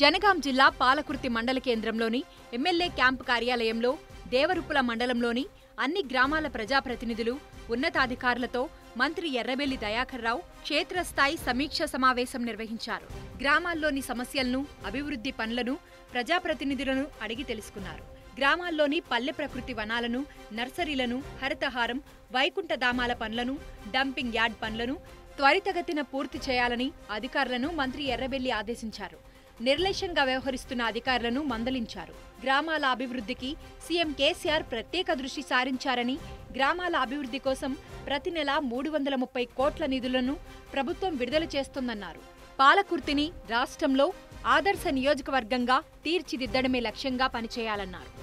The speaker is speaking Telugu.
జనగాం జిల్లా పాలకుర్తి మండల కేంద్రంలోని ఎమ్మెల్యే క్యాంప్ కార్యాలయంలో దేవరుపుల మండలంలోని అన్ని గ్రామాల ప్రజాప్రతినిధులు ఉన్నతాధికారులతో మంత్రి ఎర్రబెల్లి దయాకర్ రావు క్షేత్రస్థాయి సమీక్ష సమావేశం నిర్వహించారు. గ్రామాల్లోని సమస్యలను, అభివృద్ధి పనులను ప్రజాప్రతినిధులను అడిగి తెలుసుకున్నారు. గ్రామాల్లోని పల్లె ప్రకృతి వనాలను, నర్సరీలను, హరితహారం, వైకుంఠధామాల పనులను, డంపింగ్ యార్డ్ పనులను త్వరితగతిన పూర్తి చేయాలని అధికారులను మంత్రి ఎర్రబెల్లి ఆదేశించారు. నిర్లక్ష్యంగా వ్యవహరిస్తున్న అధికారులను మందలించారు. గ్రామాల అభివృద్ధికి సీఎం కేసీఆర్ ప్రత్యేక దృష్టి సారించారని, గ్రామాల అభివృద్ధి కోసం ప్రతి నెల 330 కోట్ల నిధులను ప్రభుత్వం విడుదల చేస్తుందన్నారు. పాలకుర్తిని రాష్ట్రంలో ఆదర్శ నియోజకవర్గంగా తీర్చిదిద్దడమే లక్ష్యంగా పనిచేయాలన్నారు.